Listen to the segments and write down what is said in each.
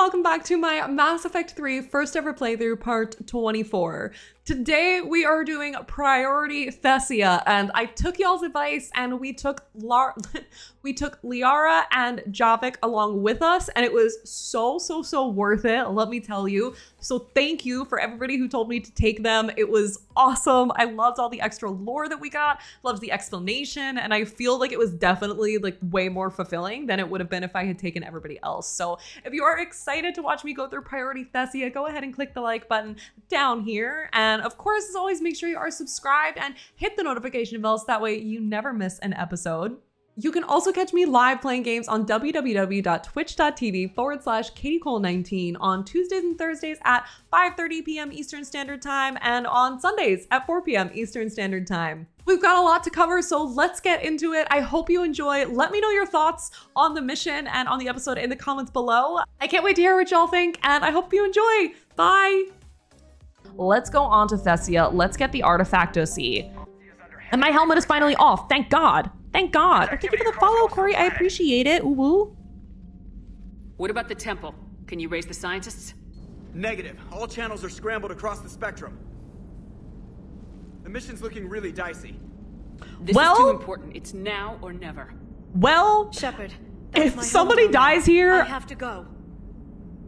welcome back to my Mass Effect 3 first ever playthrough, part 24. Today we are doing Priority Thessia, and I took y'all's advice and we took Liara and Javik along with us, and it was so worth it, let me tell you. So thank you for everybody who told me to take them. It was awesome. I loved all the extra lore that we got, loved the explanation, and I feel like it was definitely like way more fulfilling than it would have been if I had taken everybody else. So if you are excited to watch me go through Priority Thessia, go ahead and click the like button down here. And of course, as always, make sure you are subscribed and hit the notification bell so that way you never miss an episode. You can also catch me live playing games on www.twitch.tv/KatieCole19 on Tuesdays and Thursdays at 5:30 p.m. Eastern Standard Time and on Sundays at 4 p.m. Eastern Standard Time. We've got a lot to cover, so let's get into it. I hope you enjoy. Let me know your thoughts on the mission and on the episode in the comments below. I can't wait to hear what y'all think, and I hope you enjoy. Bye! Let's go on to Thessia. Let's get the artifact to see. And my helmet is finally off. Thank God. Thank God. Thank you for the follow, Corey. I appreciate it. Woo. What about the temple? Can you raise the scientists? Negative. All channels are scrambled across the spectrum. The mission's looking really dicey. This is too important. It's now or never. Well, Shepard, if somebody dies here, I have to go.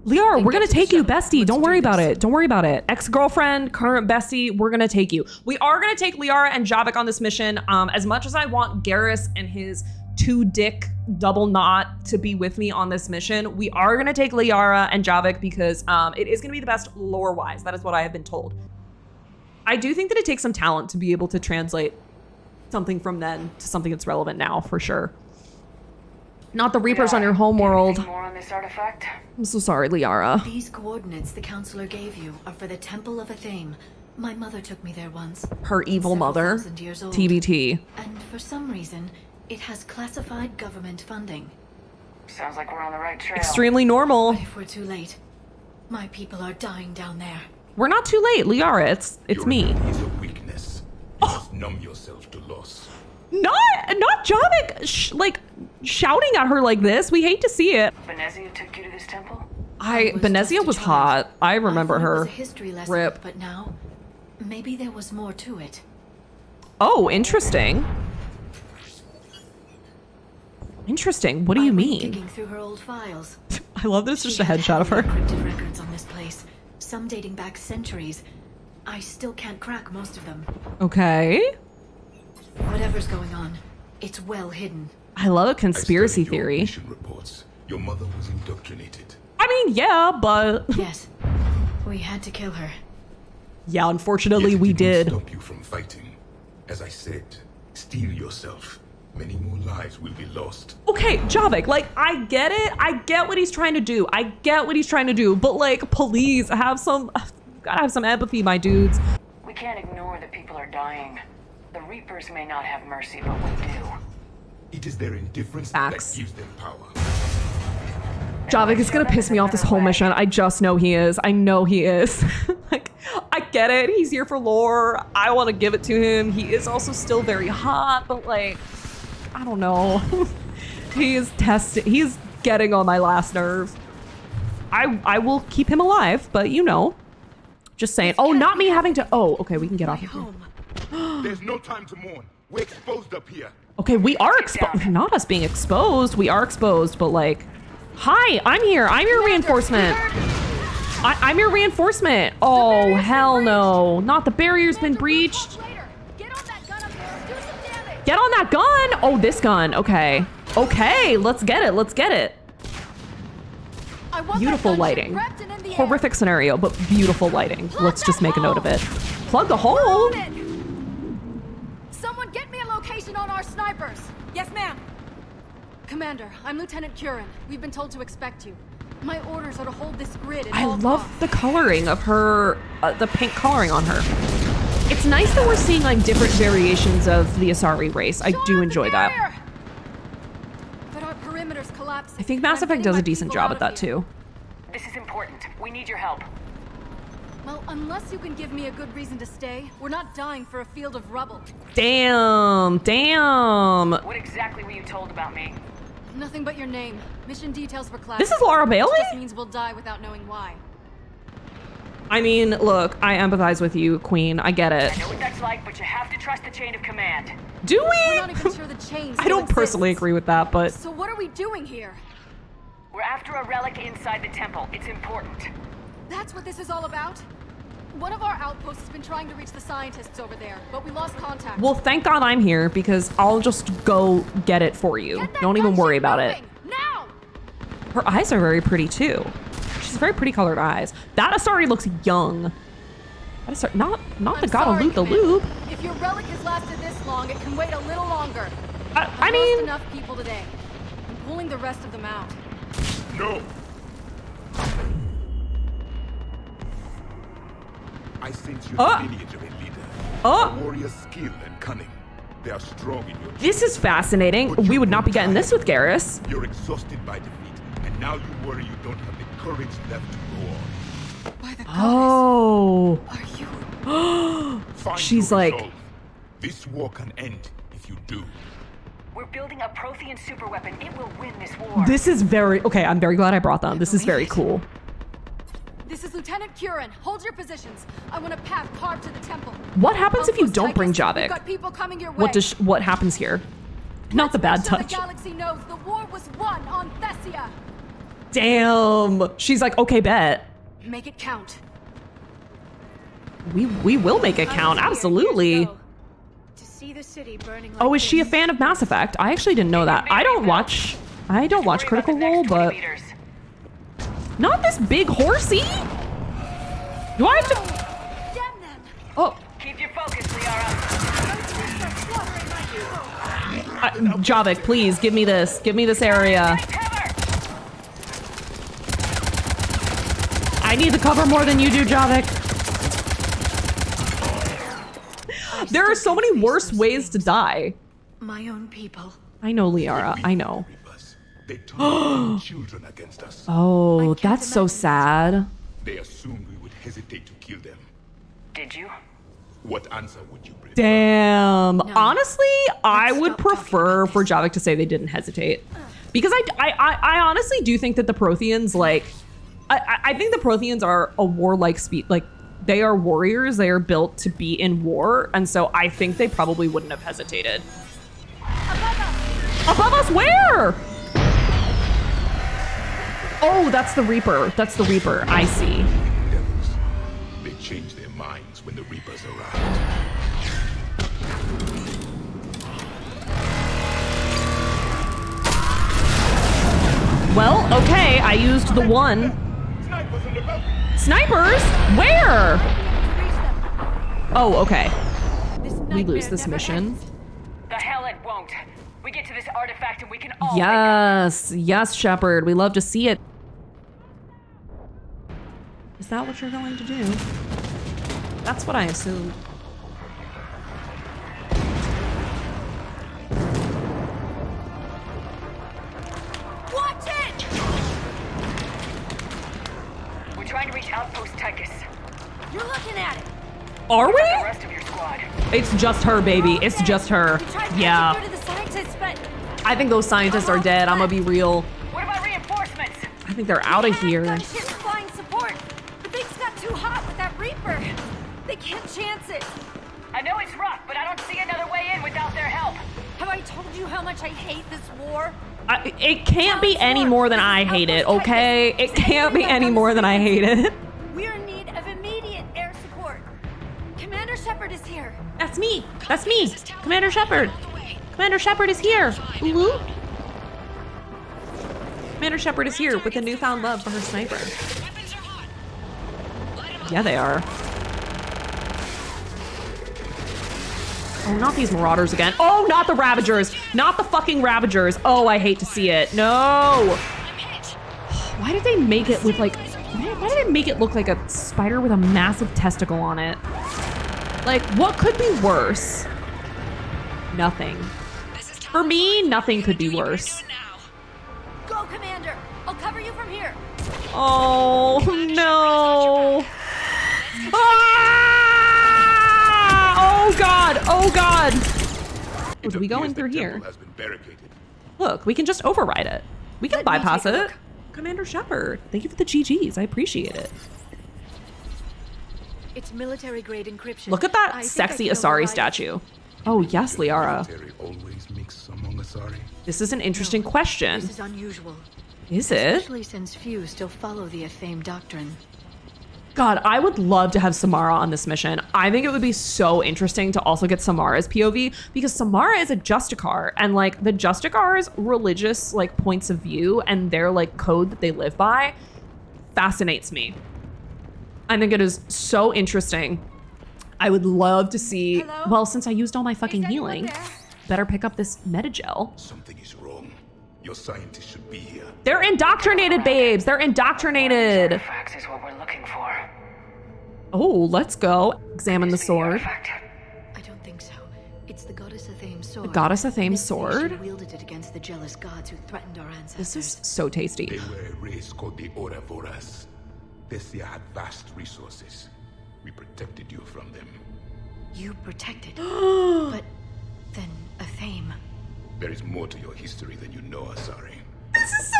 Liara, we're gonna take you, bestie. Don't worry about it. Don't worry about it. Ex-girlfriend, current bestie, we're gonna take you. We are gonna take Liara and Javik on this mission. As much as I want Garrus and his two-dick double knot to be with me on this mission, we are gonna take Liara and Javik because it is gonna be the best lore-wise. That is what I have been told. I do think that it takes some talent to be able to translate something from then to something that's relevant now, for sure. Not the Reapers on your homeworld. More on this artifact? I'm so sorry, Liara. These coordinates the counselor gave you are for the Temple of Athena. My mother took me there once. Her evil mother. TBT. And for some reason, it has classified government funding. Sounds like we're on the right trail. Extremely normal. But if we're too late, my people are dying down there. We're not too late, Liara. It's me. It's a weakness. Just numb yourself to loss. Not Javik, like, shouting at her like this. We hate to see it. Benezia took you to this temple? Benezia was hot. I remember her. History lesson, rip. But now, maybe there was more to it. Oh, interesting. Interesting. What do you mean? Digging through her old files. I love this. Just a headshot of her. Encrypted records on this place, some dating back centuries. I still can't crack most of them. Okay. Whatever's going on, it's well hidden. I love a conspiracy theory. Mission reports. Your mother was indoctrinated. I mean, yeah, but yes, we had to kill her. Yeah, unfortunately, we did. Stop you from fighting. As I said, steel yourself. Many more lives will be lost. Okay, Javik, like, I get it. I get what he's trying to do. But like, please have some. Gotta have some empathy, my dudes. We can't ignore that people are dying. The Reapers may not have mercy, but we do. It is their indifference that gives them power. Javik is gonna piss me off this whole mission. I just know he is. I know he is. Like, I get it. He's here for lore. I want to give it to him. He is also still very hot, but like, I don't know. He is testing. He is getting on my last nerve. I will keep him alive, but you know, just saying. Oh, not me having to. Oh, okay. We can get off of here. There's no time to mourn. We're exposed up here. Okay, we are exposed. Not us being exposed. We are exposed, but like, hi, I'm here. I'm your reinforcement. I'm your reinforcement. Oh, hell no. Not the barrier's been breached. Get on that gun. Oh, this gun. Okay. Okay, let's get it. Let's get it. Beautiful lighting. Horrific scenario, but beautiful lighting. Let's just make a note of it. Plug the hole. Get me a location on our snipers. Yes, ma'am. Commander, I'm Lieutenant Curran. We've been told to expect you. My orders are to hold this grid. I love the coloring of her, the pink coloring on her. It's nice that we're seeing like different variations of the Asari race. I do enjoy that. But our perimeter's collapsing. I think Mass Effect does a decent job at that too. This is important. We need your help. Well, unless you can give me a good reason to stay, we're not dying for a field of rubble. Damn. What exactly were you told about me? Nothing but your name. Mission details for class. This is Laura Bailey? Which just means we'll die without knowing why. I mean, look, I empathize with you, Queen. I get it. I know what that's like, but you have to trust the chain of command. Do we? We're not even sure the chain still I don't personally agree with that, but... So what are we doing here? We're after a relic inside the temple. It's important. That's what this is all about? One of our outposts has been trying to reach the scientists over there, but we lost contact. Well, thank God I'm here, because I'll just go get it for you. Don't even worry about it. Now! Her eyes are very pretty, too. She's very pretty colored eyes. That Asari looks young. That Asari, not the god of Loot the Lube. If your relic has lasted this long, it can wait a little longer. I mean, enough people today. I'm pulling the rest of them out. No. I sense you the lineage of a leader. Warrior skill and cunning. They are strong in your. This is fascinating. We would not be getting this with Garrus. You're exhausted by defeat, and now you worry you don't have the courage left to go on. By the Find she's like, resolve. This war can end if you do. We're building a Prothean superweapon. It will win this war. This is very okay. I'm very glad I brought them. This is very cool. This is Lieutenant Curran. Hold your positions. I want a path carved to the temple. What happens if you don't bring Javik? Got people coming your way. What happens here? Not the bad touch. The galaxy knows the war was won on Thessia. Damn. She's like, okay, bet. Make it count. We will make it count. Absolutely. To see the city burning like is she a fan of Mass Effect? I actually didn't know that. I don't watch Critical Role, but not this big horsey. Do I have to? Damn them. Oh. Keep your focus, Liara. Javik, please give me this. Give me this area. I need the cover more than you do, Javik. There are so many worse ways to die. My own people. I know, Liara. I know. They turned children against us. Oh, that's so sad. They assumed we would hesitate to kill them. Did you? What answer would you bring? Damn. No. Honestly, I would prefer for Javik to say they didn't hesitate, because I honestly do think that the Protheans, like, I think the Protheans are a warlike species. Like, they are warriors. They are built to be in war, and so I think they probably wouldn't have hesitated. Above us. Above us, where? Oh, that's the Reaper. That's the Reaper. I see. They change their minds when the Reapers arrive. Well, okay. I used the one. Snipers? Where? Oh, okay. We lose this mission. The hell it won't. We get to this artifact and we can all. Yes. Yes, Shepard. We love to see it. Is that what you're going to do? That's what I assume. Watch it! We're trying to reach Outpost Tychus. You're looking at it. Are we? The rest of your squad. It's just her, baby. It's just her. Yeah. I think those scientists are dead. I'm gonna be real. What about reinforcements? I think they're out of here. Reaper. They can't chance it. I know it's rough, but I don't see another way in without their help. Have I told you how much I hate this war? It can't be any more than I hate it, okay? It can't be any more than I hate it. We are in need of immediate air support. Commander Shepard is here. That's me. That's me. Commander Shepard. Commander Shepard is here. Ooh. Commander Shepard is here with a newfound love for her sniper. Yeah, they are. Oh, not these marauders again. Oh, not the Ravagers. Not the fucking Ravagers. Oh, I hate to see it. No. Why did they make it with like, why did they make it look like a spider with a massive testicle on it? Like, what could be worse? Nothing. For me, nothing could be worse. Go, Commander. I'll cover you from here. Oh, no. Ah! Oh God! Oh God! Oh, do we go in through here? Look, we can just override it. We can bypass it. Commander Shepard, thank you for the GGs. I appreciate it. It's military grade encryption. Look at that sexy Asari statue. Oh yes, Liara. This is an interesting question. This is unusual. Is it? Especially since few still follow the Athame doctrine. God, I would love to have Samara on this mission. I think it would be so interesting to also get Samara's POV, because Samara is a Justicar, and like the Justicar's religious like points of view and their like code that they live by fascinates me. I think it is so interesting. I would love to see. Hello? Well, since I used all my fucking healing, better pick up this metagel. Something is wrong. Your scientists should be here. They're indoctrinated, babes. They're indoctrinated. Artifacts is what we're looking for. Oh, let's go examine the sword. I don't think so. It's the goddess Athame's sword. The goddess Athame's sword. Wielded it against the jealous gods who threatened our ancestors. This is so tasty. They were a race called the Oravoras. Thessia had vast resources. We protected you from them. You protected, but then Athame. There is more to your history than you know, Asari. This is so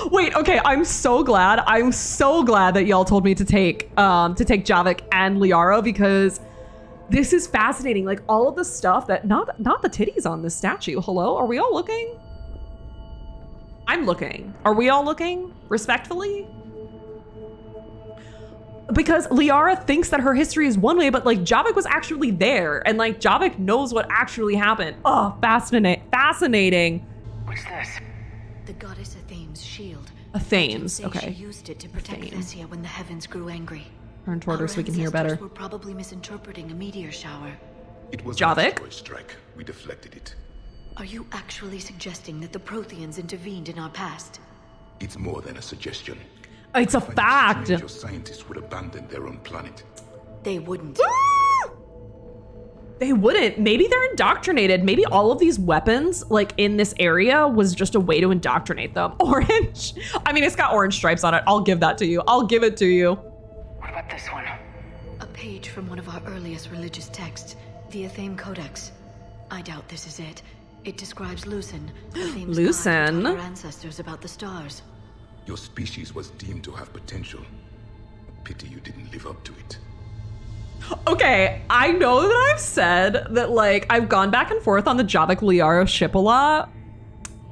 cool! Wait, okay, I'm so glad. I'm so glad that y'all told me to take Javik and Liara, because this is fascinating. Like all of the stuff that, not the titties on this statue. Hello, are we all looking? I'm looking. Are we all looking? Respectfully? Because Liara thinks that her history is one way, but like Javik was actually there, and like Javik knows what actually happened. Oh, fascinating. What's this? The goddess Athame's shield. Athame's, okay. She used it to protect Thessia when the heavens grew angry. Turn toward her so we can hear better. We're probably misinterpreting a meteor shower. It was Javik. Strike. We deflected it. Are you actually suggesting that the Protheans intervened in our past? It's more than a suggestion. It's a fact. Your scientists would abandon their own planet. They wouldn't. They wouldn't. Maybe they're indoctrinated. Maybe all of these weapons, like in this area, was just a way to indoctrinate them. Orange. I mean, it's got orange stripes on it. I'll give that to you. I'll give it to you. What about this one? A page from one of our earliest religious texts, the Athame Codex. I doubt this is it. It describes Lucen. Lucen. Our ancestors about the stars. Your species was deemed to have potential. Pity you didn't live up to it. Okay, I know that I've said that, like, I've gone back and forth on the Javik Liara ship a lot,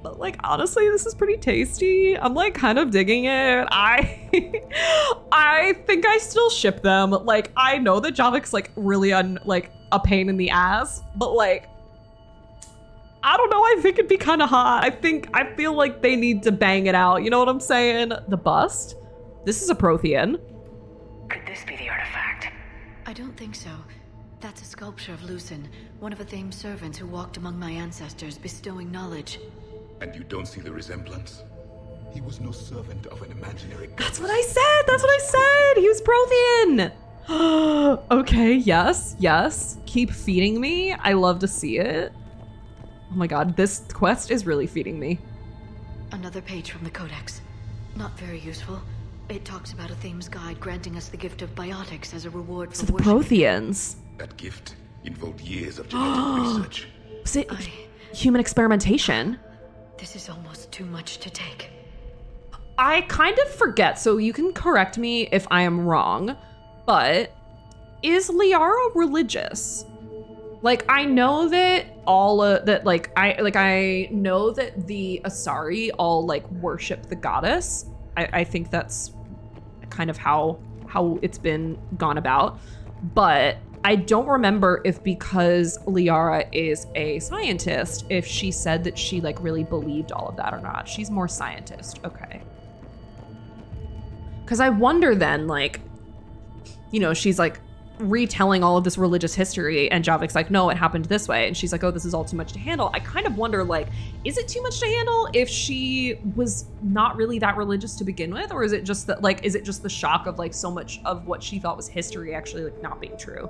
but like, honestly, this is pretty tasty. I'm like kind of digging it. I think I still ship them. Like, I know that Javik's like really a pain in the ass, but like, I don't know, I think it'd be kind of hot. I feel like they need to bang it out. You know what I'm saying? The bust? This is a Prothean. Could this be the artifact? I don't think so. That's a sculpture of Lucen, one of Athame's servants who walked among my ancestors, bestowing knowledge. And you don't see the resemblance? He was no servant of an imaginary goddess. That's what I said! That's what I said! He was Prothean! Okay, yes, yes. Keep feeding me. I love to see it. Oh my god, this quest is really feeding me. Another page from the Codex. Not very useful. It talks about Athame's guide granting us the gift of biotics as a reward for worship. So the Protheans. That gift involved years of genetic research. Was it human experimentation? This is almost too much to take. I kind of forget, so you can correct me if I am wrong, but is Liara religious? Like, I know that all that I know that the Asari all like worship the goddess. I think that's kind of how it's been gone about, but I don't remember if, because Liara is a scientist, if she said that she like really believed all of that or not. She's more scientist, okay. Because I wonder then, like, you know, she's like retelling all of this religious history, and Javik's like, no, it happened this way, and she's like, oh, this is all too much to handle. I kind of wonder, like, is it too much to handle if she was not really that religious to begin with, or is it just that, like, is it just the shock of like so much of what she thought was history actually like not being true?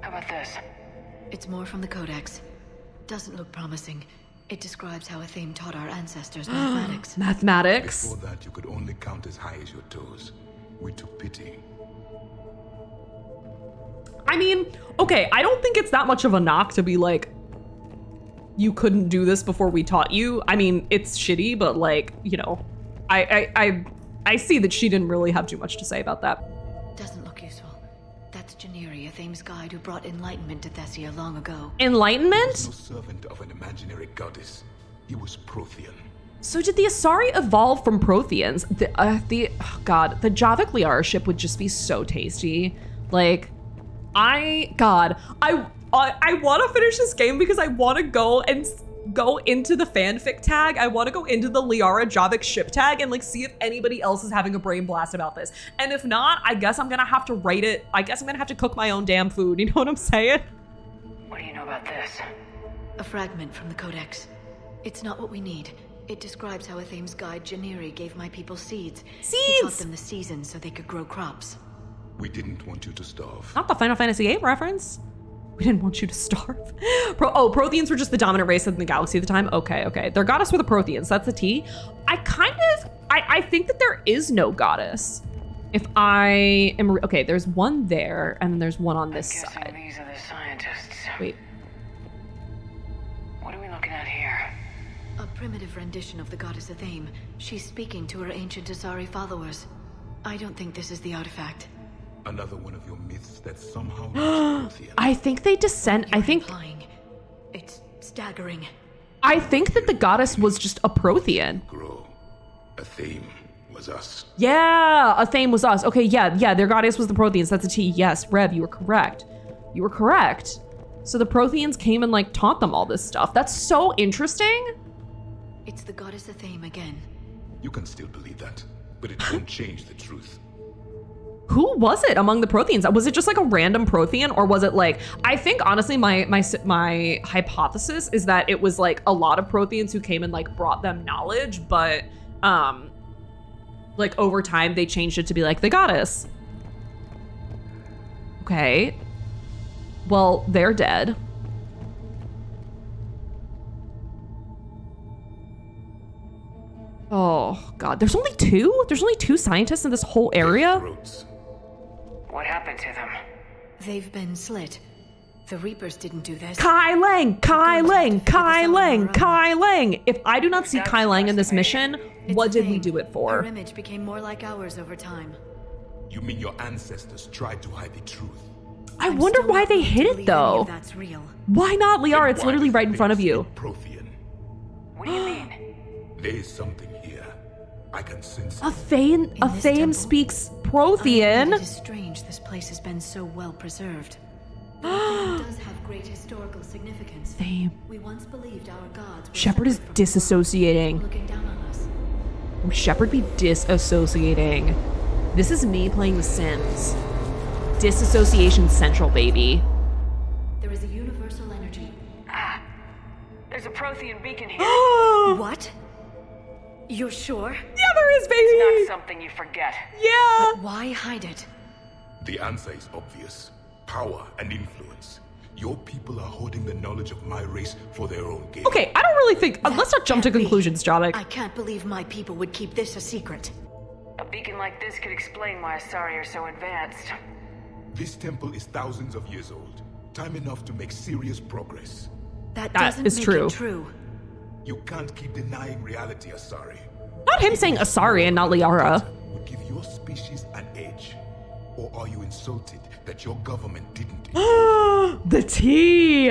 How about this? It's more from the Codex. Doesn't look promising. It describes how Athame taught our ancestors mathematics. Mathematics. Before that, you could only count as high as your toes. We took pity. I mean, okay, I don't think it's that much of a knock to be like, you couldn't do this before we taught you. I mean, it's shitty, but like, you know, I see that she didn't really have too much to say about that. Doesn't look useful. That's Janiri, Athame's guide who brought enlightenment to Thessia long ago. Enlightenment? He was no servant of an imaginary goddess. He was Prothean. So did the Asari evolve from Protheans? The Javik Liara ship would just be so tasty. Like, I want to finish this game because I want to go into the fanfic tag. I want to go into the Liara Javik ship tag and like see if anybody else is having a brain blast about this. And if not, I guess I'm going to have to write it. I guess I'm going to have to cook my own damn food. You know what I'm saying? What do you know about this? A fragment from the Codex. It's not what we need. It describes how Athame's guide Janiri gave my people seeds. Seeds! He taught them the seasons so they could grow crops. We didn't want you to starve. Not the Final Fantasy VIII reference. We didn't want you to starve. Protheans were just the dominant race in the galaxy at the time. Okay, okay. Their goddess were the Protheans. That's the T. I think that there is no goddess. If I am... Okay, there's one there, and then there's one on this side. These are the scientists. Wait. What are we looking at here? A primitive rendition of the goddess Athame. She's speaking to her ancient Asari followers. I don't think this is the artifact. Another one of your myths that somehow... I think they descend... You're implying. It's staggering. I think that the goddess was just a Prothean. Grow. Athame was us. Yeah, Athame was us. Okay, yeah, their goddess was the Protheans. That's a T. Yes, Rev, you were correct. You were correct. So the Protheans came and, like, taught them all this stuff. That's so interesting. It's the goddess Athame again. You can still believe that, but it won't change the truth. Who was it among the Protheans? Was it just like a random Prothean, or was it like, I think honestly my hypothesis is that it was like a lot of Protheans who came and like brought them knowledge, but like over time they changed it to be like the goddess. Okay. Well, they're dead. Oh God, there's only two? There's only two scientists in this whole area? What happened to them? They've been slit. The Reapers didn't do this. Kai Leng! Kai Leng! Kai Leng! Kai Leng! If I do not see Kai Leng in this mission, what did we do it for? Our image became more like ours over time. You mean your ancestors tried to hide the truth? I wonder why they hid it though. That's real. Why not, Liara? It's literally right in front of you. Prothean. What do you mean? There's something. I can sense Athame speaks Prothean. It is strange this place has been so well preserved. It does have great historical significance. We once believed our gods were Shepherd is disassociating. Looking down on us. Would Shepherd be disassociating? This is me playing The Sims. Disassociation central, baby. There is a universal energy. Ah, there's a Prothean beacon here. What? You're sure? Yeah, there is, baby! It's not something you forget. Yeah! But why hide it? The answer is obvious. Power and influence. Your people are holding the knowledge of my race for their own gain. Okay, I don't really think... let's not jump to conclusions, Javik. I can't believe my people would keep this a secret. A beacon like this could explain why Asari are so advanced. This temple is thousands of years old. Time enough to make serious progress. That doesn't make it true. You can't keep denying reality, Asari. Not him saying Asari and not Liara. Would give your species an edge, or are you insulted that your government didn't? The tea!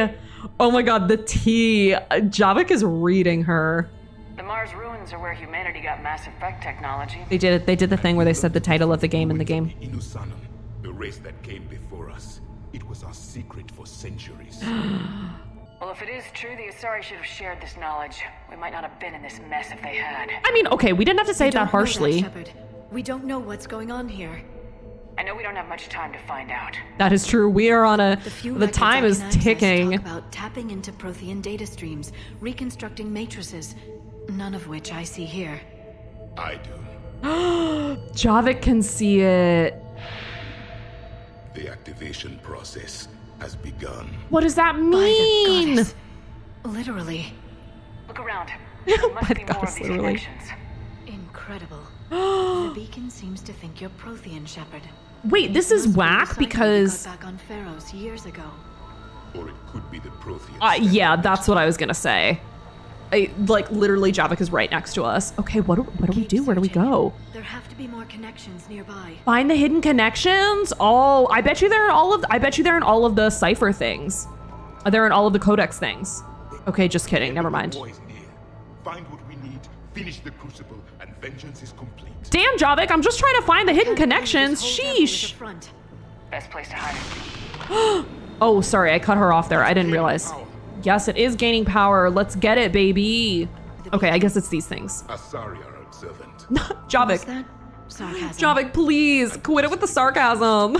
Oh my God, the tea! Javik is reading her. The Mars ruins are where humanity got Mass Effect technology. They did it. They did the thing where they said the title of the game in the game. Inusanum, the race that came before us. It was our secret for centuries. Well, if it is true, the Asari should have shared this knowledge. We might not have been in this mess if they had. I mean, okay, we didn't have to say that harshly. We don't know what's going on here. I know we don't have much time to find out. That is true. We are on a... The time is ticking. Talk about tapping into Prothean data streams, reconstructing matrices, none of which I see here. I do. Javik can see it. The activation process has begun. What does that mean? By the goddess, literally. Look around. There must be more of these connections. Incredible. The beacon seems to think you're Prothean, Shepherd. Wait, this is whack because... Got back on Pharos years ago. Or it could be the Prothean. Yeah, that's what I was gonna say. Like, literally, Javik is right next to us. Okay, what do we do? Where do we go? There have to be more connections nearby. Find the hidden connections? Oh, I bet you they're in all of the cipher things. They're in all of the codex things. Okay, just kidding. Never mind. Find what we need, finish the crucible, and vengeance is complete. Damn, Javik, I'm just trying to find the hidden connections. Sheesh. Best place to hide. Oh, sorry, I cut her off there. I didn't realize. Yes, it is gaining power. Let's get it, baby. Okay, I guess it's these things. Asari are observant. Javik. Javik, please quit it with the sarcasm.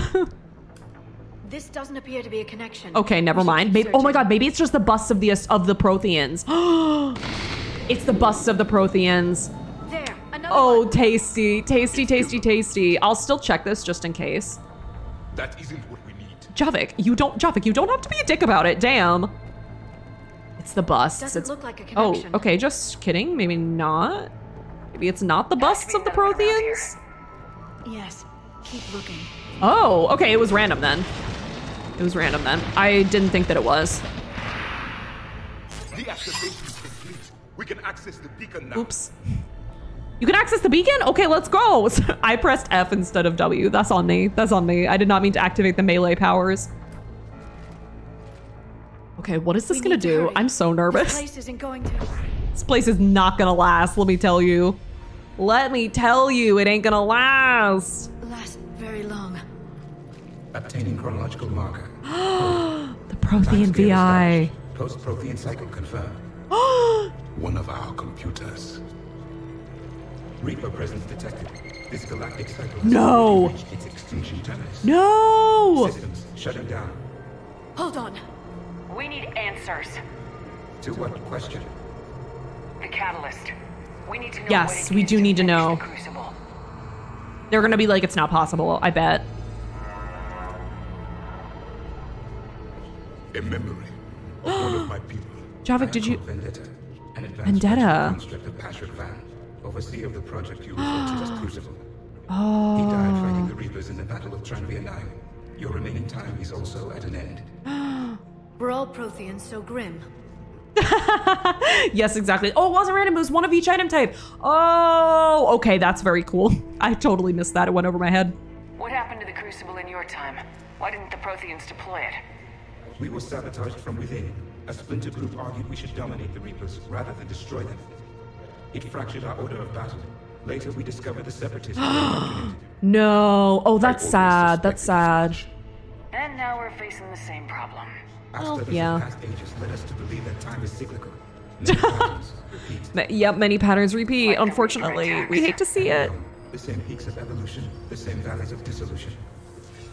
This doesn't appear to be a connection. Okay, never mind. Maybe, oh my god, maybe it's just the busts of the Protheans. It's the busts of the Protheans. There, another one. Tasty. I'll still check this just in case. That isn't what we need. Javik, you don't have to be a dick about it. Damn. It's the busts. Doesn't look like a connection. Oh, okay, just kidding. Maybe not. Maybe it's not the busts of the Protheans? Yes, keep looking. Oh, okay, it was random then. It was random then. I didn't think that it was. The activation is complete. We can access the beacon now. Oops. You can access the beacon? Okay, let's go. I pressed F instead of W. That's on me. That's on me. I did not mean to activate the melee powers. Okay, what is this gonna do? I'm so nervous. This place is not gonna last, let me tell you. It ain't gonna last. Last very long. Obtaining chronological marker. The Prothean VI. Post-Prothean cycle confirmed. One of our computers. Reaper presence detected. This galactic cycle has reached its extinction terminus. No! Systems shutting down. Hold on. We need answers. To what question? The catalyst. We need to know. Yes, we do need to know. They're gonna be like, it's not possible, I bet. A memory of one of my people. Javik, did you? Vendetta. An Vendetta. Overseer of the project you referred to as Crucible. Oh. He died fighting the Reapers in the Battle of Traynor. Your remaining time is also at an end. We're all Protheans, so grim. Yes, exactly. Oh, it wasn't random. It was one of each item type. Oh, okay. That's very cool. I totally missed that. It went over my head. What happened to the Crucible in your time? Why didn't the Protheans deploy it? We were sabotaged from within. A splinter group argued we should dominate the Reapers rather than destroy them. It fractured our order of battle. Later, we discovered the Separatists. No. Oh, that's sad. That's sad. And now we're facing the same problem. Oh, yeah. Past ages led us to believe that time is cyclical. Yep, many patterns repeat. Unfortunately, we hate to see it. The same peaks of evolution, the same valleys of dissolution.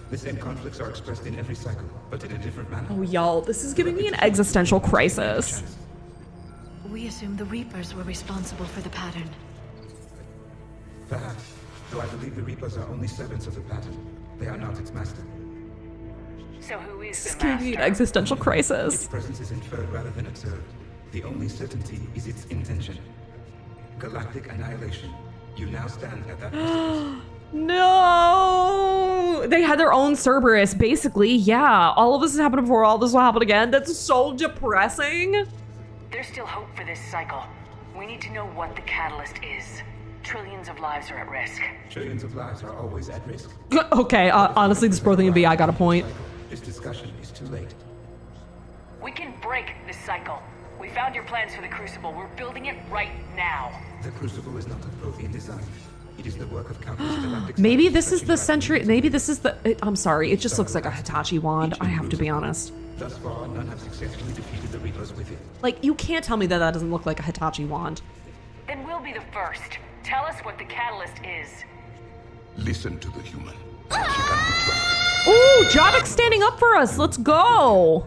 The same conflicts are expressed in every cycle, but in a different manner. Oh, y'all, this is giving me an existential crisis. We assumed the Reapers were responsible for the pattern. Perhaps, though I believe the Reapers are only servants of the pattern. They are not its master. So who is the master? An existential crisis. Its presence is inferred rather than observed. The only certainty is its intention. Galactic annihilation. You now stand at that distance. No! They had their own Cerberus, basically. Yeah, all of this has happened before. All of this will happen again. That's so depressing. There's still hope for this cycle. We need to know what the catalyst is. Trillions of lives are at risk. Trillions of lives are always at risk. Okay, honestly, this Prothean VI got a point. This discussion is too late. We can break this cycle. We found your plans for the Crucible. We're building it right now. The Crucible is not a Prothean design. It is the work of countless galactic. Maybe this is the century. Maybe this is the. I'm sorry. It just looks like a Hitachi wand. I have to be honest. Thus far, none have successfully defeated the Reapers with it. Like, you can't tell me that that doesn't look like a Hitachi wand. Then we'll be the first. Tell us what the catalyst is. Listen to the human. She can be trusted. Ooh, Javik's standing up for us. Let's go.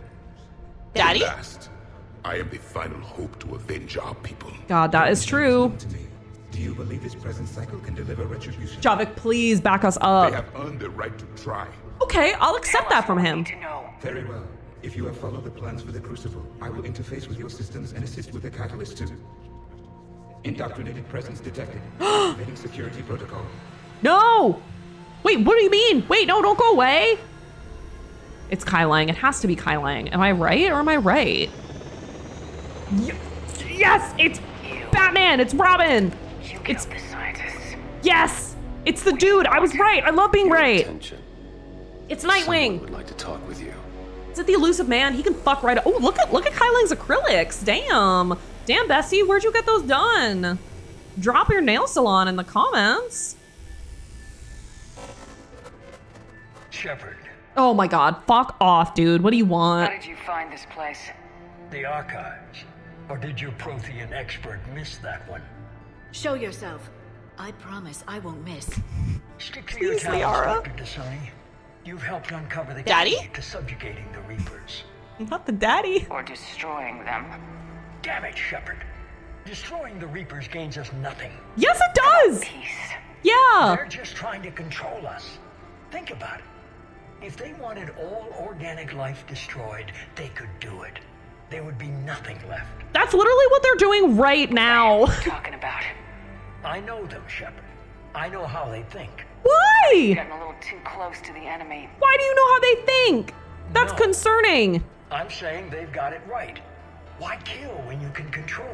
Daddy? At last, I am the final hope to avenge our people. God, that is true. Do you believe this present cycle can deliver retribution? Javik, please back us up. They have earned the right to try. Okay, I'll accept that from him. Very well. If you have followed the plans for the Crucible, I will interface with your systems and assist with the catalyst too. Indoctrinated presence detected. Activating security protocol. No! Wait, what do you mean? Wait, no, don't go away. It's Kai Leng. It has to be Kai Leng. Am I right or am I right? Yes, it's Batman. It's Robin. You killed the scientist. Yes, it's the dude. I was right. I love being right. It's Nightwing. Would like to talk with you. Is it the Elusive Man? He can fuck right up. Oh, look at Kai Leng's acrylics. Damn, Bessie, where'd you get those done? Drop your nail salon in the comments. Shepard. Oh my God, fuck off, dude. What do you want? How did you find this place? The archives. Or did your Prothean expert miss that one? Show yourself. I promise I won't miss. Stick to your talents, Dr. Dasani. You've helped uncover the key to subjugating the Reapers. Not the daddy. Or destroying them. Damn it, Shepard. Destroying the Reapers gains us nothing. Yes, it does! Peace. Yeah! They're just trying to control us. Think about it. If they wanted all organic life destroyed, they could do it. There would be nothing left. That's literally what they're doing right now. What are you talking about? I know them, Shepard. I know how they think. Why? You're getting a little too close to the enemy. Why do you know how they think? That's concerning. I'm saying they've got it right. Why kill when you can control?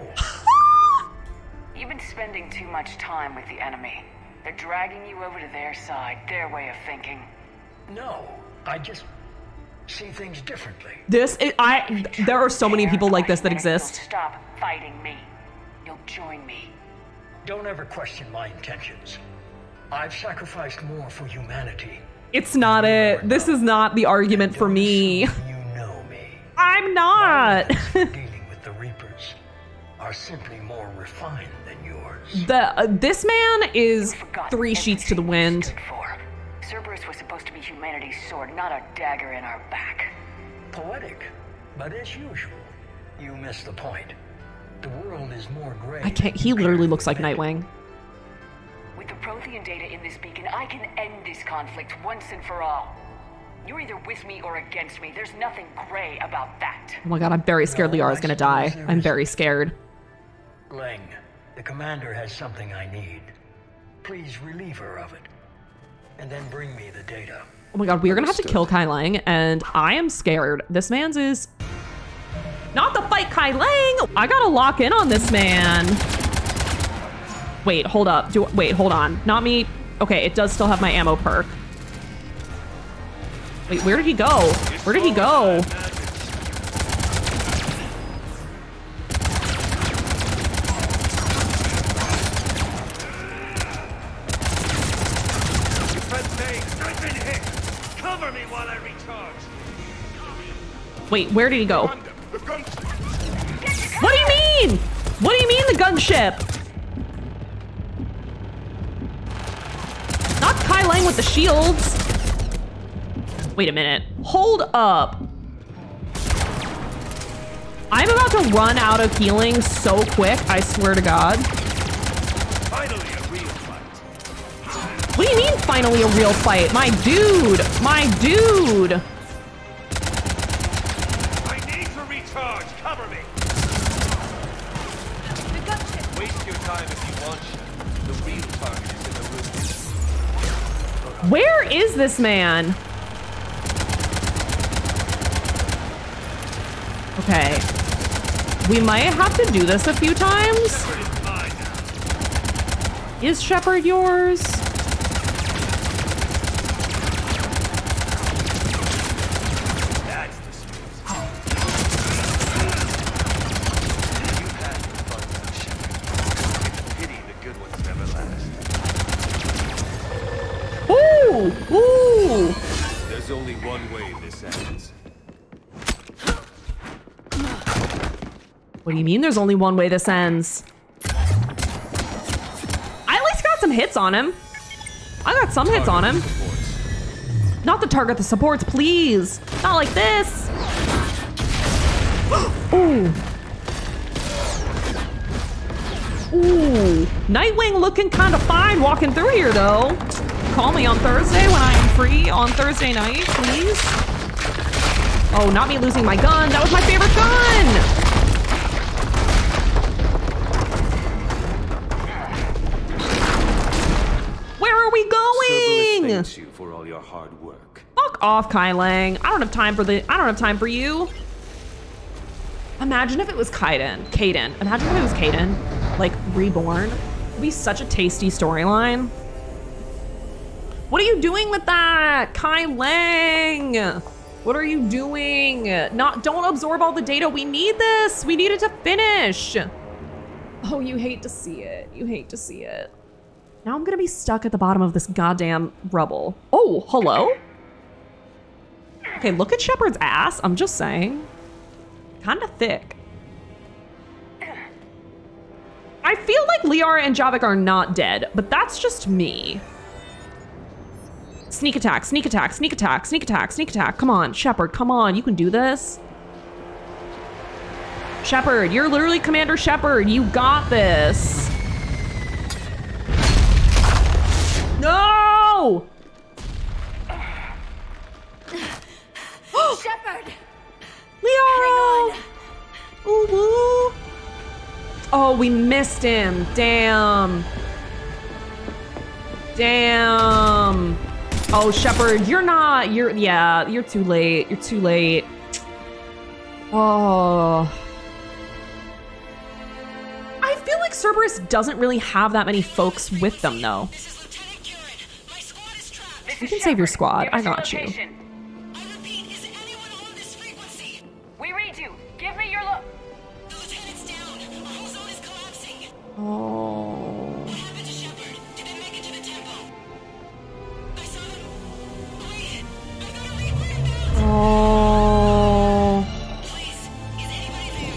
You've been spending too much time with the enemy. They're dragging you over to their side, their way of thinking. No, I just see things differently. There are so many people like this that exist. Stop fighting me. You'll join me. Don't ever question my intentions. I've sacrificed more for humanity. It's not it. This is not the argument for me. You know me. I'm not. The Reapers are simply more refined than yours. This man is three sheets to the wind. Cerberus was supposed to be humanity's sword, not a dagger in our back. Poetic, but as usual, you miss the point. The world is more gray. I can't. He literally looks like Nightwing. With the Prothean data in this beacon, I can end this conflict once and for all. You're either with me or against me. There's nothing gray about that. Oh my God, I'm very scared Liara's gonna die. I'm very scared. Leng, the commander has something I need. Please relieve her of it. And then bring me the data. Oh my God, we are gonna have to kill Kai Leng, and I am scared. This man's is... Not the fight, Kai Leng! I gotta lock in on this man. Wait, hold up. Wait, hold on. Not me. Okay, it does still have my ammo perk. Wait, where did he go? Where did he go? Wait, where did he go? What do you mean? What do you mean the gunship? Not Kai Leng with the shields. Wait a minute. Hold up. I'm about to run out of healing so quick, I swear to God. Finally a real fight. What do you mean finally a real fight? My dude! My dude! I need to recharge. Cover me. Waste your time if you want. The real target is in the room. Where is this man? Okay, we might have to do this a few times. Is Shepard yours? Ooh, ooh. There's only one way this ends. What do you mean there's only one way this ends? I at least got some hits on him. I got some hits on him. Not the target, the supports, please. Not like this. Ooh. Ooh. Nightwing looking kind of fine walking through here, though. Call me on Thursday when I am free on Thursday night, please. Oh, not me losing my gun. That was my favorite gun. Where are we going? Cerberus thanks you for all your hard work. Fuck Fuck off, Kai Leng. I don't have time for you. Imagine if it was Kaiden. Imagine if it was Kaiden, like, reborn. It'd be such a tasty storyline. What are you doing with that, Kai Leng? What are you doing? Don't absorb all the data. We need this. We need it to finish. Oh, you hate to see it. You hate to see it. Now I'm gonna be stuck at the bottom of this goddamn rubble. Oh, hello? Okay, look at Shepard's ass. I'm just saying. Kinda thick. I feel like Liara and Javik are not dead, but that's just me. Sneak attack, sneak attack, sneak attack, sneak attack, sneak attack. Come on, Shepard, come on. You can do this. Shepard, you're literally Commander Shepard. You got this. No! Shepard! Liara! Ooh-woo! Oh, we missed him. Damn. Damn. Oh, Shepard, you're too late. You're too late. Oh. I feel like Cerberus doesn't really have that many folks with them, though. You can save your squad. I got you. I repeat, is anyone on this frequency? We read you. Give me your look. The lieutenant's down. The whole zone is collapsing. Oh. What happened to Shepard? Did they make it to the temple? I saw them. Oh. Please, is anybody there?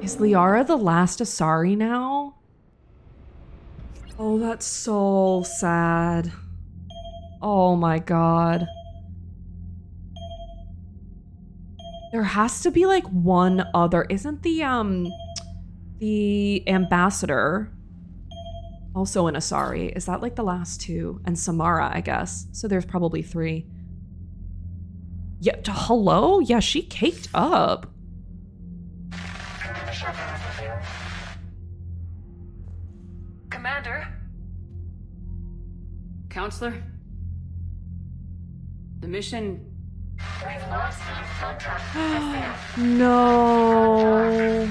Is Liara the last Asari now? Oh, that's so sad. Oh my god. There has to be like one other. Isn't the ambassador also an Asari? Is that like the last two? And Samara, I guess. So there's probably three. Yeah, hello? Yeah, she caked up. Commander? Counselor? The mission... We've lost the contract. No.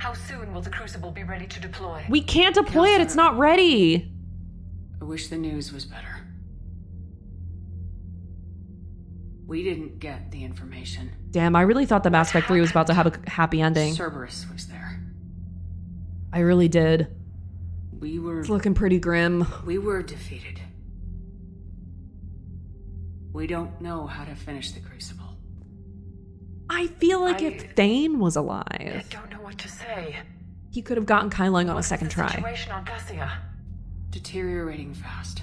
How soon will the Crucible be ready to deploy? We can't deploy it. It's not ready. I wish the news was better. We didn't get the information. Damn, I really thought that Mass Effect 3 was about to have a happy ending. Cerberus was there. I really did. It's looking pretty grim. We were defeated. We don't know how to finish the Crucible. I feel like if Thane was alive... I don't know what to say. He could have gotten Kai Leng on a second try. Situation on Thessia? Deteriorating fast.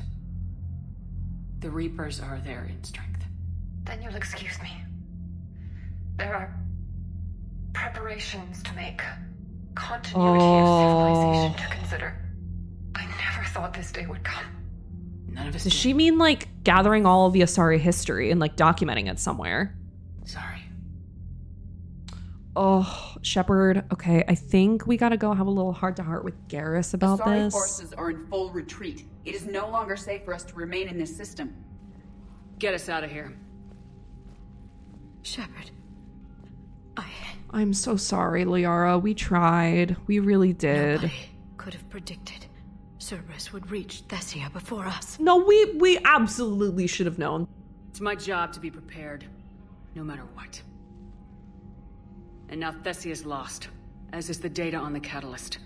The Reapers are there in strength. Then you'll excuse me. There are preparations to make, continuity of civilization to consider. I never thought this day would come. None of us. Does she mean like gathering all of the Asari history and like documenting it somewhere? Sorry. Oh, Shepard. Okay, I think we gotta go have a little heart-to-heart with Garrus about this. Asari forces are in full retreat. It is no longer safe for us to remain in this system. Get us out of here. Shepard, I'm so sorry, Liara. We tried. We really did. Nobody could have predicted Cerberus would reach Thessia before us. No, we absolutely should have known. It's my job to be prepared, no matter what. And now Thessia's lost, as is the data on the catalyst.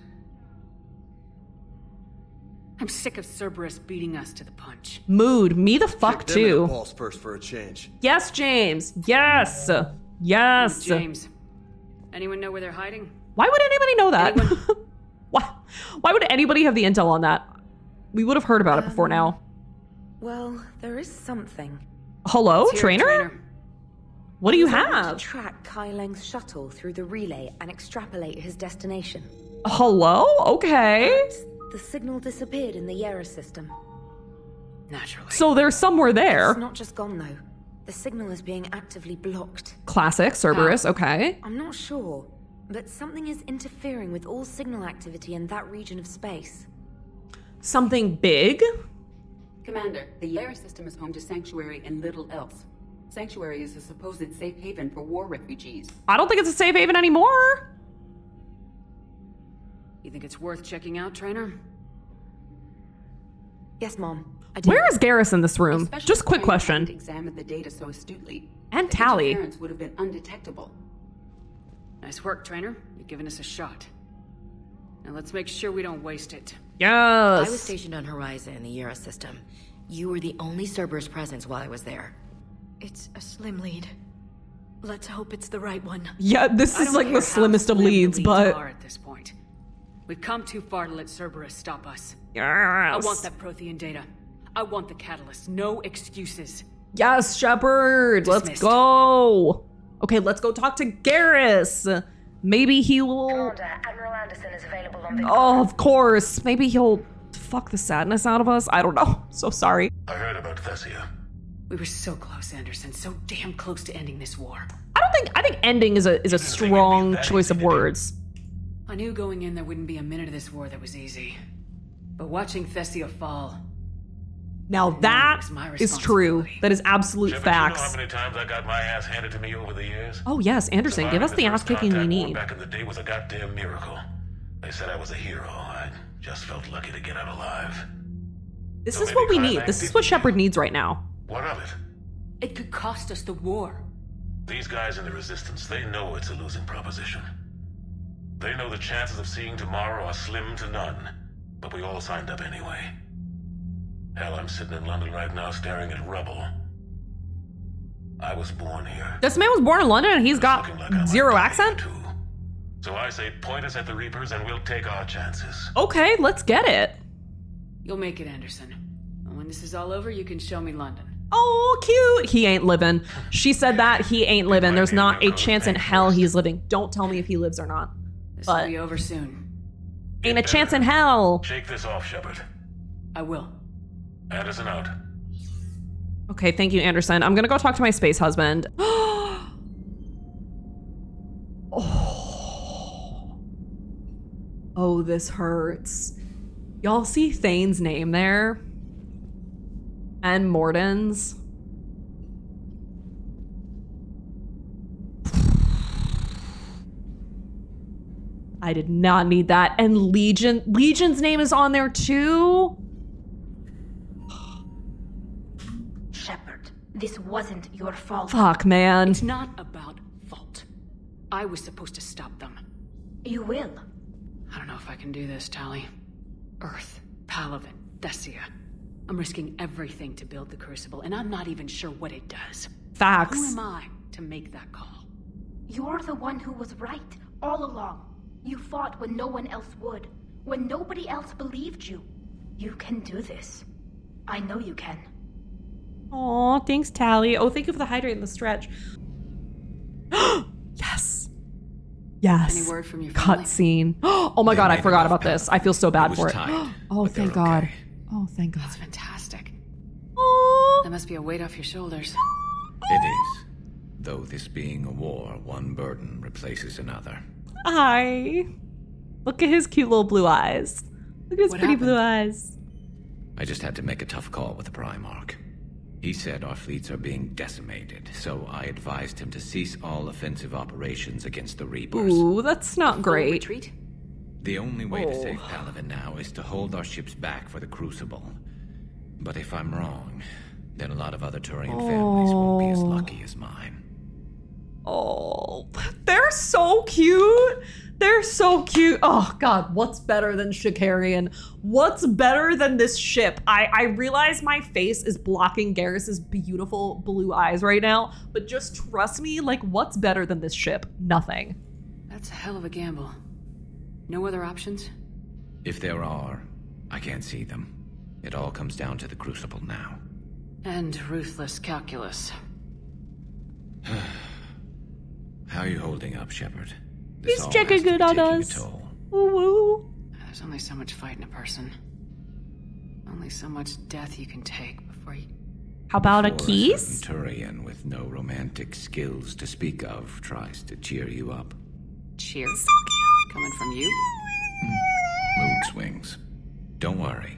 I'm sick of Cerberus beating us to the punch. Mood, me the fuck too. Balls first for a change. Yes, James. Yes. Yes. Hey, James. Anyone know where they're hiding? Why would anybody know that? Why would anybody have the intel on that? We would have heard about it before now. Well, there is something. Hello, Traynor? What do you have? To track Kai Leng's shuttle through the relay and extrapolate his destination. Hello? Okay. The signal disappeared in the Yara system. Naturally. So they're somewhere there. It's not just gone, though. The The signal is being actively blocked. Classic Cerberus, okay. I'm not sure, but something is interfering with all signal activity in that region of space. Something big? Commander, the Liara system is home to Sanctuary and little else. Sanctuary is a supposed safe haven for war refugees. I don't think it's a safe haven anymore. You think it's worth checking out, Traynor? Yes, Mom. I do. Where is Garrus in this room? Especially just quick question. Examined the data so astutely. And Tali. Interference would have been undetectable. Nice work, Traynor. You've given us a shot. Now let's make sure we don't waste it. Yes. I was stationed on Horizon in the Liara system. You were the only Cerberus presence while I was there. It's a slim lead. Let's hope it's the right one. Yeah, this is like the slimmest of leads, but at this point, we've come too far to let Cerberus stop us. Yes. I want that Prothean data. I want the catalyst. No excuses. Yes, Shepard. Let's go. Okay, let's go talk to Garrus. Maybe he will. Commander, Admiral Anderson is available on the. Oh, of course. Maybe he'll fuck the sadness out of us. I don't know. So sorry. I heard about Thessia. We were so close, Anderson, so damn close to ending this war. I think ending is a strong choice of words. I knew going in there wouldn't be a minute of this war that was easy. But watching Thessia fall. Now that is true. That is absolute facts. You know how many times I got my ass handed to me over the years? Oh yes, Anderson, give us the ass kicking we need. Back in the day was a goddamn miracle. They said I was a hero. I just felt lucky to get out alive. This is what we need. This is what Shepard needs right now. What of it? It could cost us the war. These guys in the Resistance, they know it's a losing proposition. They know the chances of seeing tomorrow are slim to none, but we all signed up anyway. Hell, I'm sitting in London right now staring at rubble. I was born here. This man was born in London and he's got zero accent? So I say point us at the Reapers and we'll take our chances. Okay, let's get it. You'll make it, Anderson. And when this is all over, you can show me London. Oh, cute. He ain't living. She said that. He ain't living. There's not a chance in hell he's living. Don't tell me if he lives or not. This will be over soon. Ain't a chance in hell. Shake this off, Shepard. I will. Anderson out. Okay, thank you, Anderson. I'm gonna go talk to my space husband. Oh, this hurts. Y'all see Thane's name there? And Morden's. I did not need that. And Legion's name is on there too. Shepard, this wasn't your fault. Fuck, man. It's not about fault. I was supposed to stop them. You will. I don't know if I can do this, Tali. Earth, Palaven, Thessia. I'm risking everything to build the Crucible, and I'm not even sure what it does. Facts. Who am I to make that call? You're the one who was right all along. You fought when no one else would, when nobody else believed you. You can do this. I know you can. Aw, thanks, Tali. Oh, thank you for the hydrate and the stretch. Yes. Yes. Any word from your cutscene. Oh my God, I forgot about this. I feel so bad for it. Oh, thank God. Okay. Oh, thank God. That's fantastic. Oh. That must be a weight off your shoulders. It is. Though this being a war, one burden replaces another. Hi. Look at his cute little blue eyes. Look at his pretty blue eyes. I just had to make a tough call with the Primarch. He said our fleets are being decimated, so I advised him to cease all offensive operations against the Reapers. Ooh, that's not great. Retreat? The only way to save Palaven now is to hold our ships back for the Crucible. But if I'm wrong, then a lot of other Turian families won't be as lucky as mine. Oh, they're so cute. They're so cute. Oh God, what's better than Shikarian? What's better than this ship? I realize my face is blocking Garrus's beautiful blue eyes right now, but just trust me, like what's better than this ship? Nothing. That's a hell of a gamble. No other options? If there are, I can't see them. It all comes down to the Crucible now. And ruthless calculus. How are you holding up, Shepard? He's checking good on us. Woo-woo. There's only so much fight in a person. Only so much death you can take before you... How about a kiss? Turian with no romantic skills to speak of tries to cheer you up. Cheer? So cute. Coming from you? Mood swings. Don't worry.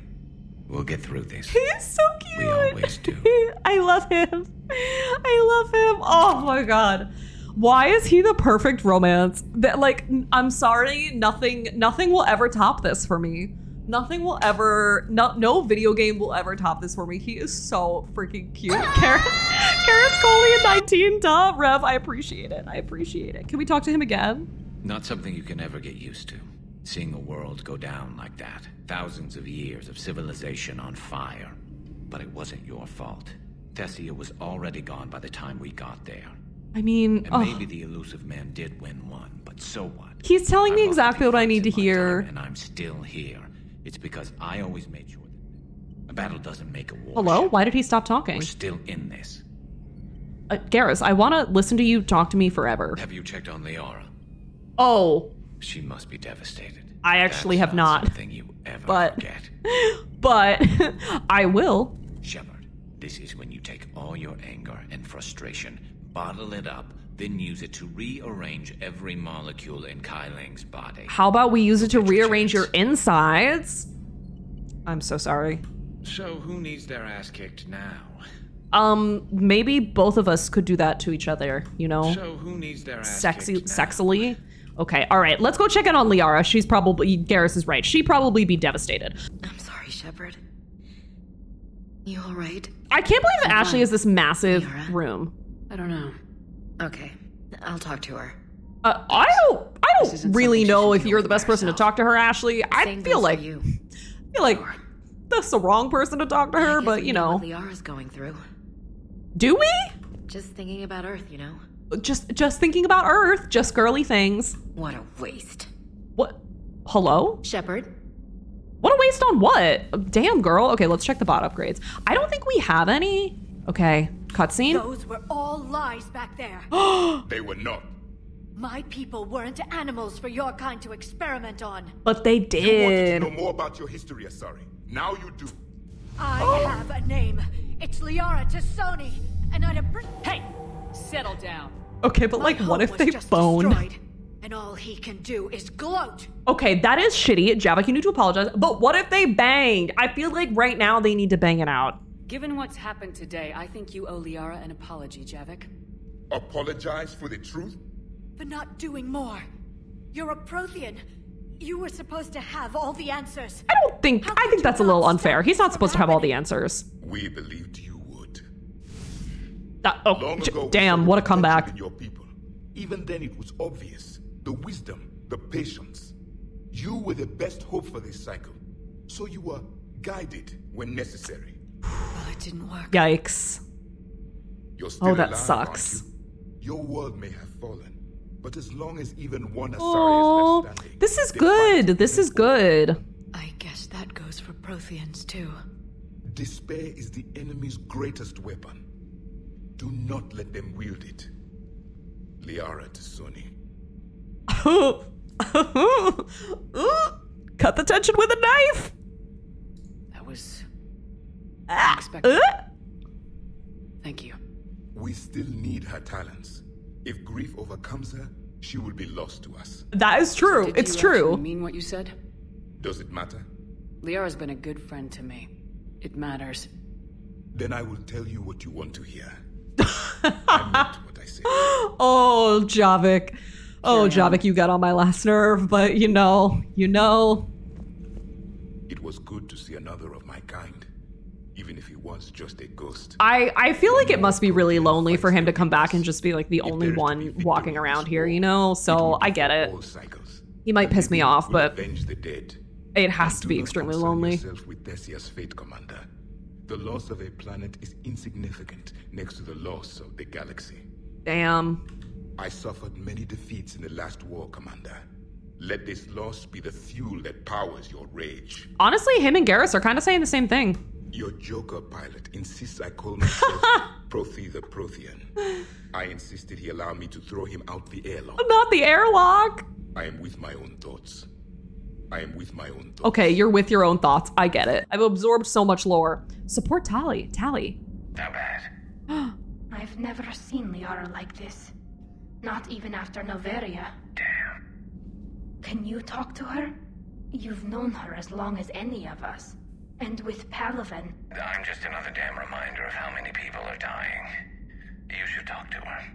We'll get through this. He's so cute. We always do. I love him. I love him. Oh my god. Why is he the perfect romance? That, like, I'm sorry, nothing will ever top this for me. Nothing will ever, no video game will ever top this for me. He is so freaking cute. Karis Coley at 19, duh, Rev, I appreciate it. I appreciate it. Can we talk to him again? Not something you can ever get used to. Seeing a world go down like that. Thousands of years of civilization on fire. But it wasn't your fault. Thessia was already gone by the time we got there. I mean, and maybe the elusive man did win one, but so what? He's telling me exactly what I need to hear. And I'm still here. It's because I always made sure that a battle doesn't make a war. Hello? Why did he stop talking? We're still in this. Garrus, I want to listen to you talk to me forever. Have you checked on Liara? Oh. She must be devastated. I actually have not. Something you ever forget. But I will. Shepard, this is when you take all your anger and frustration, bottle it up, then use it to rearrange every molecule in Kai Leng's body. How about we use it to rearrange your insides? I'm so sorry. So who needs their ass kicked now? Maybe both of us could do that to each other, you know? So who needs their ass kicked now? Sexily? Okay, all right, let's go check in on Liara. She's probably, Garrus is right. She'd probably be devastated. I'm sorry, Shepard. You all right? I can't believe that Ashley is this massive room. I don't know. Okay, I'll talk to her. I don't really know if you're the best person to talk to her, Ashley. I feel like that's the wrong person to talk to her, but you know. Liara's going through. Do we? Just thinking about Earth, you know. Just thinking about Earth, just girly things. What a waste. What? Hello? Shepard? What a waste on what? Damn, girl. Okay, let's check the bot upgrades. I don't think we have any. Okay, cutscene. Those were all lies back there. They were not. My people weren't animals for your kind to experiment on. But they did. You wanted to know more about your history, Asari. Now you do. I have a name. It's Liara Tassoni, and Hey! Settle down. Okay, but like, what if they boned? And all he can do is gloat. Okay, that is shitty. Javik, you need to apologize. But what if they banged? I feel like right now they need to bang it out. Given what's happened today, I think you owe Liara an apology, Javik. Apologize for the truth? For not doing more. You're a Prothean. You were supposed to have all the answers. I think that's a little unfair. He's not supposed to have all the answers. We believed you. Damn, what a comeback. Your people. Even then it was obvious. The wisdom, the patience. You were the best hope for this cycle. So you were guided when necessary. Well, it didn't work. Yikes. You're still alive, sucks. Your world may have fallen, but as long as even one Asari is left standing, this is good. This is good. I guess that goes for Protheans too. Despair is the enemy's greatest weapon. Do not let them wield it. Liara Tassoni. Cut the tension with a knife! That was unexpected. Thank you. We still need her talents. If grief overcomes her, she will be lost to us. That is true. So it's true. You mean what you said? Does it matter? Liara's been a good friend to me. It matters. Then I will tell you what you want to hear. I meant what I said. Oh, Javik. Oh, Javik, you got on my last nerve, but you know. It was good to see another of my kind, even if he was just a ghost. I feel like it must be really lonely for him to come back and just be like the only one walking around here, you know? So I get it. He might piss me off, but it has to be extremely lonely. With Thessia's fate, Commander. The loss of a planet is insignificant next to the loss of the galaxy. Damn. I suffered many defeats in the last war, Commander. Let this loss be the fuel that powers your rage. Honestly, him and Garrus are kind of saying the same thing. Your Joker pilot insists I call myself Prothe the Prothean. I insisted he allow me to throw him out the airlock. Not the airlock! I am with my own thoughts. Okay, you're with your own thoughts. I get it. I've absorbed so much lore. Support Tali. How bad? I've never seen Liara like this. Not even after Noveria. Damn. Can you talk to her? You've known her as long as any of us. And with Palaven... I'm just another damn reminder of how many people are dying. You should talk to her.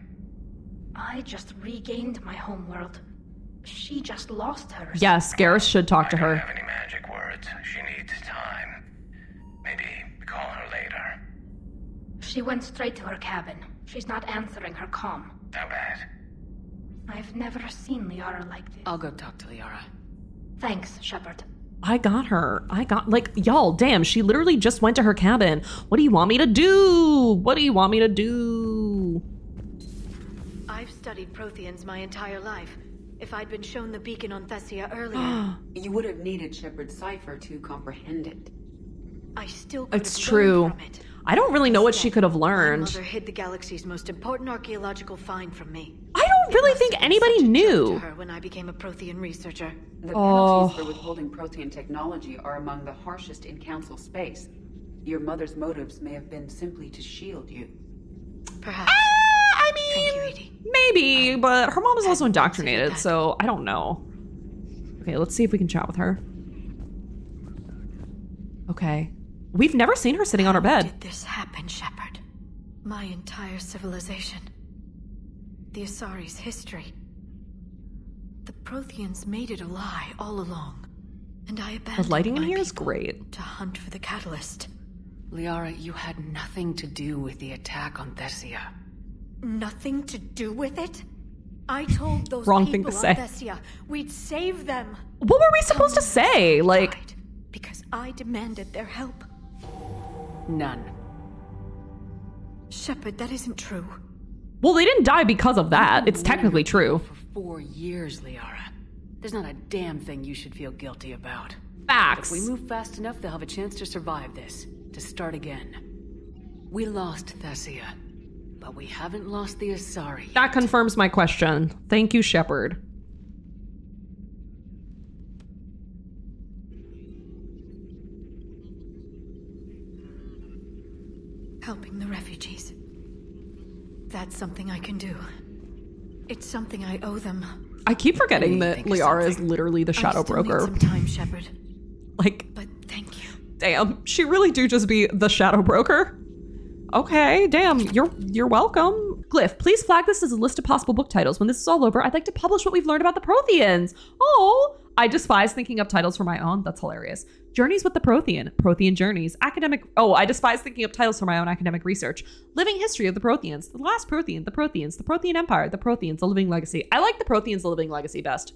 I just regained my homeworld. She just lost hers. Yes, Garrus should talk to her. I don't have any magic words. She needs time. Maybe call her later. She went straight to her cabin. She's not answering her comm. How bad? I've never seen Liara like this. I'll go talk to Liara. Thanks, Shepard. I got her. I got, like, y'all, damn, she literally just went to her cabin. What do you want me to do? What do you want me to do? I've studied Protheans my entire life. If I'd been shown the beacon on Thessia earlier... You would have needed Shepard's cipher to comprehend it. I still could it's true. From it. I don't really know what she could have learned. My mother hid the galaxy's most important archaeological find from me. I don't really think anybody knew. To her when I became a Prothean researcher. The penalties for withholding Prothean technology are among the harshest in Council space. Your mother's motives may have been simply to shield you. Perhaps. I mean, maybe, but her mom is also indoctrinated, so I don't know. Okay, let's see if we can chat with her. Okay. We've never seen her sitting on her bed. How did this happen, Shepard? My entire civilization. The Asari's history. The Protheans made it a lie all along. And I abandoned the lighting in here is great. To hunt for the catalyst. Liara, you had nothing to do with the attack on Thessia. Nothing to do with it? I told those wrong people thing to on Thessia we'd save them. What were we supposed to say? Like... Died because I demanded their help. None. Shepard, that isn't true. Well, they didn't die because of that. It's technically true. For 4 years, Liara. There's not a damn thing you should feel guilty about. Facts. If we move fast enough, they'll have a chance to survive this. To start again. We lost Thessia. But we haven't lost the Asari yet. That confirms my question. Thank you, Shepard. Helping the refugees. That's something I can do. It's something I owe them. I keep forgetting that Liara is literally the Shadow Broker. Need some time, Shepard. Like, but thank you. Damn, she really do just be the Shadow Broker. Okay, damn, you're welcome. Glyph, please flag this as a list of possible book titles. When this is all over, I'd like to publish what we've learned about the Protheans. Oh, I despise thinking up titles for my own. That's hilarious. Journeys with the Prothean. Prothean Journeys. Academic... Oh, I despise thinking up titles for my own academic research. Living History of the Protheans. The Last Prothean. The Protheans. The Prothean Empire. The Protheans. The Living Legacy. I like the Protheans. The Living Legacy best.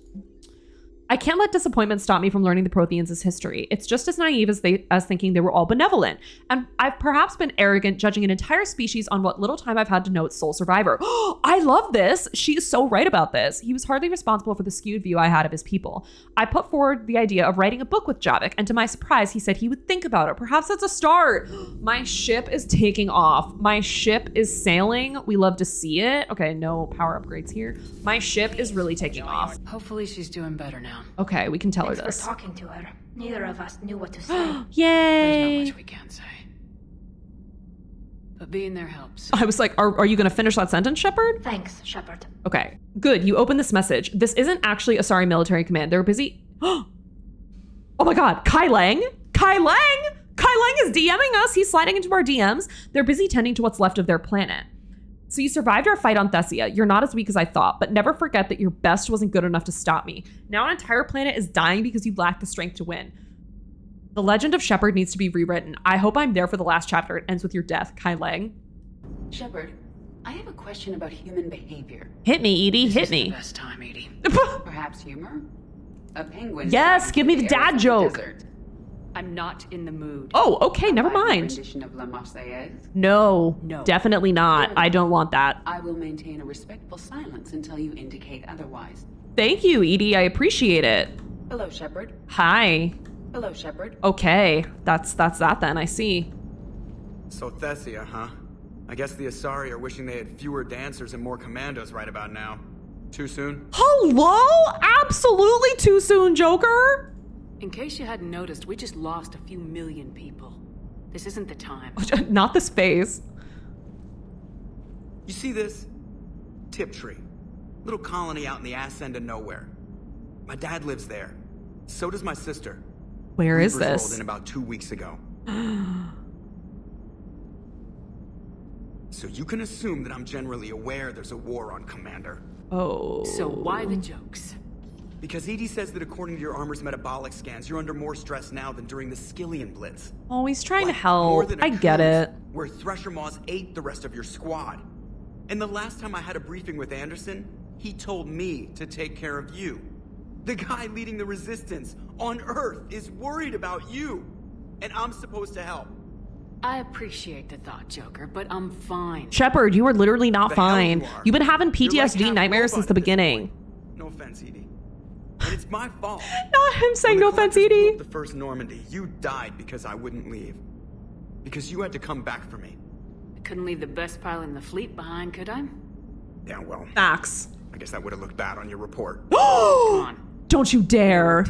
I can't let disappointment stop me from learning the Protheans' history. It's just as naive as thinking they were all benevolent. And I've perhaps been arrogant, judging an entire species on what little time I've had to know its sole survivor. I love this. She is so right about this. He was hardly responsible for the skewed view I had of his people. I put forward the idea of writing a book with Javik, and to my surprise, he said he would think about it. Perhaps that's a start. My ship is taking off. My ship is sailing. We love to see it. Okay, no power upgrades here. My ship is really taking off. Hopefully she's doing better now. Okay, we can tell her this. Thanks for talking to her. Neither of us knew what to say. Yay! There's not much we can say. But being there helps. I was like, are you going to finish that sentence, Shepard? Thanks, Shepard. Okay, good. You opened this message. This isn't actually Asari military command. They're busy. Oh my god, Kai Leng? Kai Leng? Kai Leng is DMing us. He's sliding into our DMs. They're busy tending to what's left of their planet. So you survived our fight on Thessia. You're not as weak as I thought, but never forget that your best wasn't good enough to stop me. Now an entire planet is dying because you lack the strength to win. The legend of Shepard needs to be rewritten. I hope I'm there for the last chapter. It ends with your death, Kai Leng. Shepard, I have a question about human behavior. Hit me, Edie. Hit me. This is the best time, Edie. Perhaps humor? A penguin. Yes, give me the dad joke. I'm not in the mood. Oh, okay, never mind. Of La no, definitely not. I don't want that. I will maintain a respectful silence until you indicate otherwise. Thank you, Edie. I appreciate it. Hello, Shepard. Hi. Hello, Shepard. Okay, that's that then. I see. So Thessia, huh? I guess the Asari are wishing they had fewer dancers and more commandos right about now. Too soon? Hello? Absolutely too soon, Joker. In case you hadn't noticed, we just lost a few million people. This isn't the time. Not this phase. You see this? Tiptree. Little colony out in the ass end of nowhere. My dad lives there. So does my sister. Where is this? Rolled in about 2 weeks ago. So you can assume that I'm generally aware there's a war on, Commander. Oh. So why the jokes? Because EDI says that according to your armor's metabolic scans, you're under more stress now than during the Skillian Blitz. Oh, he's trying to help. I get it. Where Thresher Maws ate the rest of your squad. And the last time I had a briefing with Anderson, he told me to take care of you. The guy leading the resistance on Earth is worried about you. And I'm supposed to help. I appreciate the thought, Joker, but I'm fine. Shepard, you are literally not fine. You've been having PTSD like nightmares since the beginning. No offense, EDI. And it's my fault. Not him saying no offense, EDI. The first Normandy, you died because I wouldn't leave. Because you had to come back for me. I couldn't leave the best pilot in the fleet behind, could I? Yeah, well. Facts. I guess that would have looked bad on your report. Oh! Come on. Don't you dare.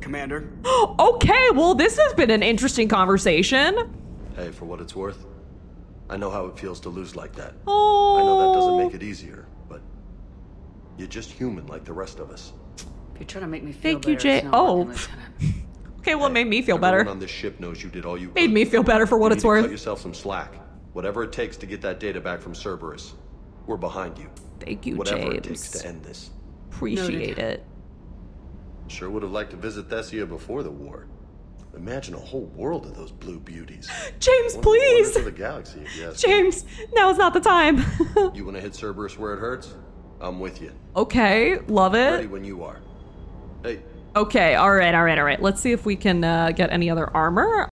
Commander. Okay, well, this has been an interesting conversation. Hey, for what it's worth, I know how it feels to lose like that. Oh. I know that doesn't make it easier, but you're just human like the rest of us. You're trying to make me feel better. Thank you, Jay. Oh. Okay, well, it made me feel better. Everyone on this ship knows you did all you could. Made me feel better for what it's worth. Cut yourself some slack. Whatever it takes to get that data back from Cerberus, we're behind you. Thank you, James. Whatever it takes to end this. Appreciate it. Sure would have liked to visit Thessia before the war. Imagine a whole world of those blue beauties. James, please! The galaxy, yes. James, now's not the time. You want to hit Cerberus where it hurts? I'm with you. Okay, love it. Ready when you are. Hey. Okay, all right, all right, all right. Let's see if we can get any other armor.